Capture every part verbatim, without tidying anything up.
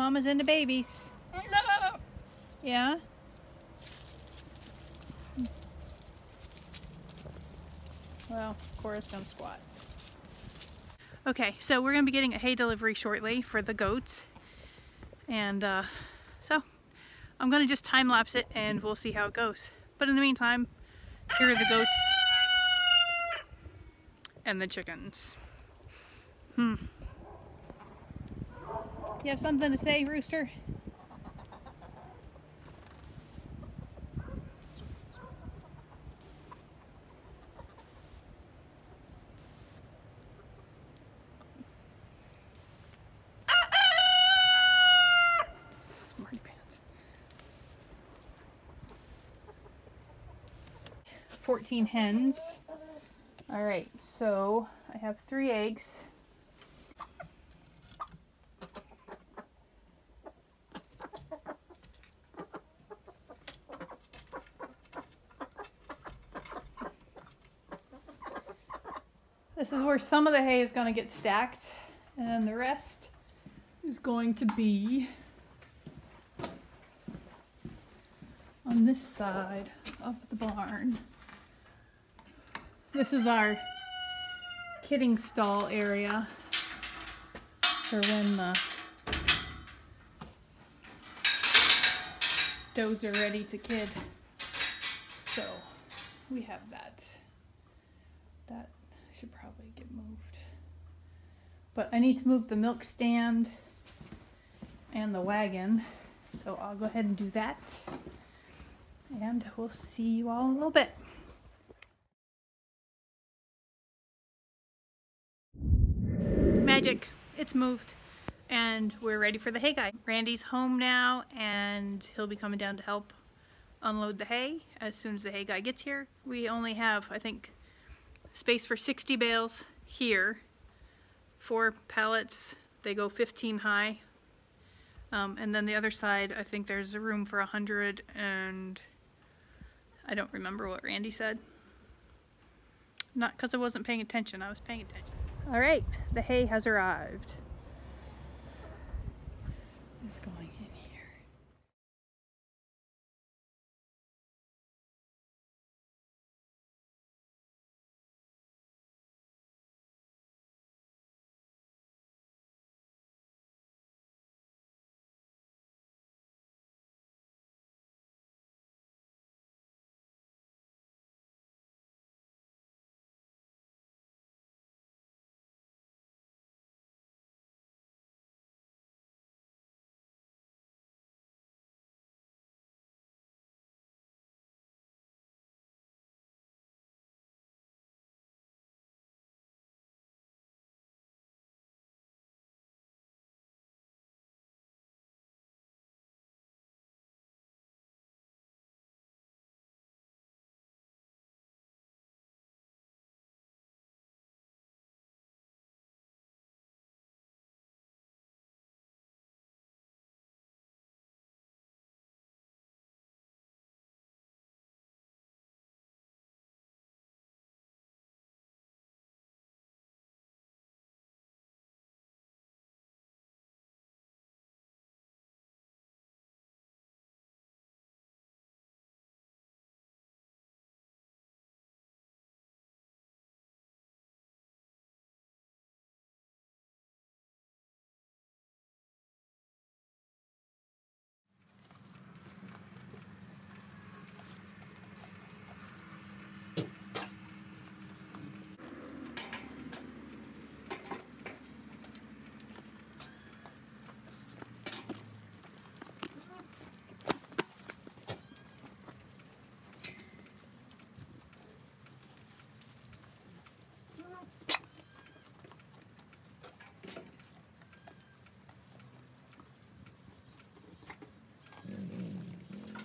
Mama's into babies. No. Yeah? Well, Cora's gonna squat. Okay, so we're gonna be getting a hay delivery shortly for the goats. And uh, so I'm gonna just time lapse it and we'll see how it goes. But in the meantime, here are the goats and the chickens. Hmm. You have something to say, Rooster? fourteen hens. All right, so I have three eggs. This is where some of the hay is going to get stacked, and then the rest is going to be on this side of the barn. This is our kidding stall area for when the does are ready to kid. So we have that. That should probably get moved. But I need to move the milk stand and the wagon. So I'll go ahead and do that. And we'll see you all in a little bit. Magic. It's moved and we're ready for the hay guy. Randy's home now and he'll be coming down to help unload the hay as soon as the hay guy gets here. We only have, I think, space for sixty bales here. Four pallets, they go fifteen high. Um, and then the other side, I think there's a room for a hundred, and I don't remember what Randy said. Not because I wasn't paying attention, I was paying attention. All right, the hay has arrived. It's going in here.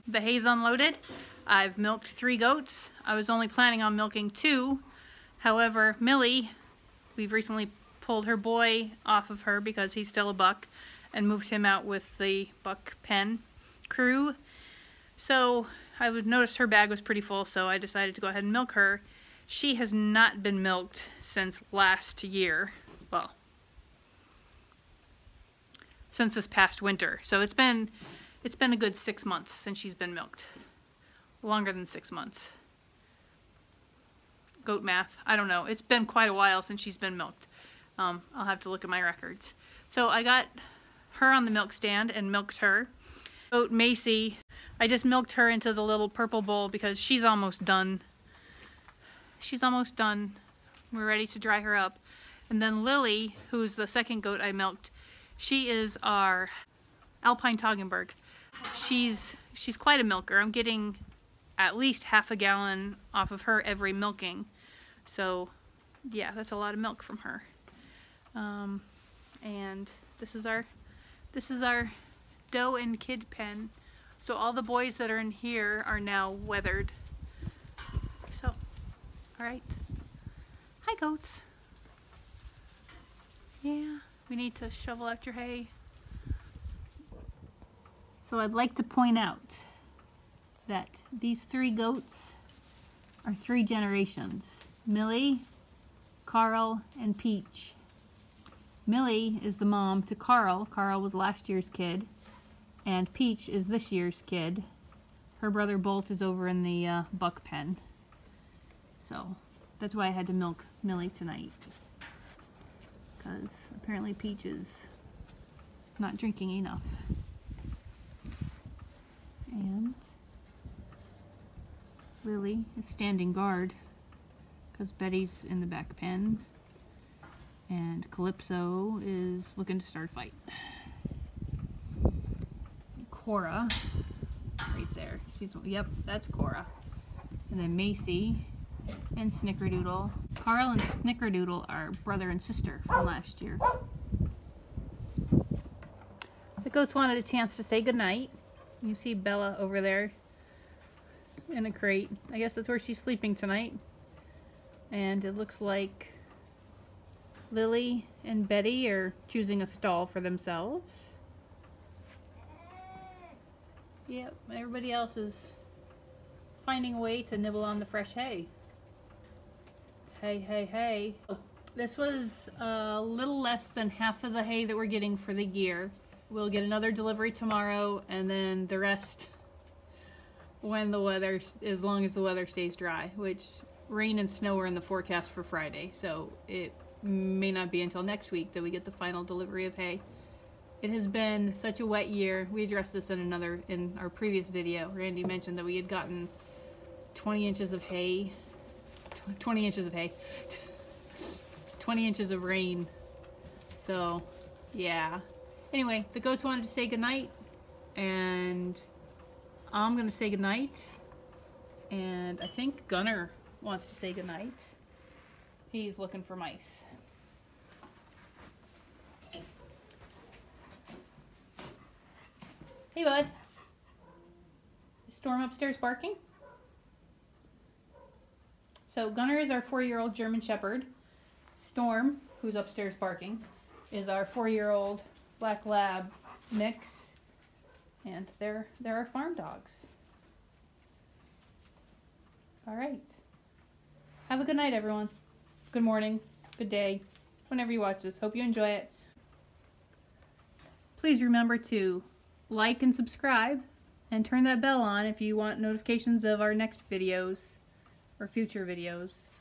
The hay's unloaded. I've milked three goats. I was only planning on milking two. However, Millie, we've recently pulled her boy off of her because he's still a buck and moved him out with the buck pen crew. So I noticed her bag was pretty full, so I decided to go ahead and milk her. She has not been milked since last year. Well, since this past winter. So it's been, it's been a good six months since she's been milked. Longer than six months. Goat math, I don't know. It's been quite a while since she's been milked. Um, I'll have to look at my records. So I got her on the milk stand and milked her. Goat Macy, I just milked her into the little purple bowl because she's almost done. She's almost done. We're ready to dry her up. And then Lily, who's the second goat I milked, she is our Alpine Toggenberg. She's, she's quite a milker. I'm getting at least half a gallon off of her every milking. So yeah, that's a lot of milk from her. Um, and this is our, this is our doe and kid pen. So all the boys that are in here are now weathered. So, all right. Hi, goats. Yeah, we need to shovel out your hay. So I'd like to point out that these three goats are three generations. Millie, Carl, and Peach. Millie is the mom to Carl. Carl was last year's kid. And Peach is this year's kid. Her brother Bolt is over in the uh, buck pen. So that's why I had to milk Millie tonight. Because apparently Peach is not drinking enough. And Lily is standing guard because Betty's in the back pen. And Calypso is looking to start a fight. Cora, right there. She's, yep, that's Cora. And then Macy and Snickerdoodle. Carl and Snickerdoodle are brother and sister from last year. The goats wanted a chance to say goodnight. You see Bella over there in a crate. I guess that's where she's sleeping tonight. And it looks like Lily and Betty are choosing a stall for themselves. Yep, everybody else is finding a way to nibble on the fresh hay. Hey, hey, hey. Oh, this was a little less than half of the hay that we're getting for the year. We'll get another delivery tomorrow and then the rest when the weather, as long as the weather stays dry, which rain and snow are in the forecast for Friday, so it may not be until next week that we get the final delivery of hay. It has been such a wet year. We addressed this in another, in our previous video. Randy mentioned that we had gotten twenty inches of hay, twenty inches of hay, twenty inches of rain. So yeah. Anyway, the goats wanted to say goodnight, and I'm gonna say goodnight, and I think Gunner wants to say goodnight. He's looking for mice. Hey, bud. Is Storm upstairs barking? So Gunner is our four-year-old German Shepherd. Storm, who's upstairs barking, is our four-year-old Black Lab Mix, and they're, they're our farm dogs. All right. Have a good night, everyone. Good morning, good day, whenever you watch this. Hope you enjoy it. Please remember to like and subscribe, and turn that bell on if you want notifications of our next videos or future videos.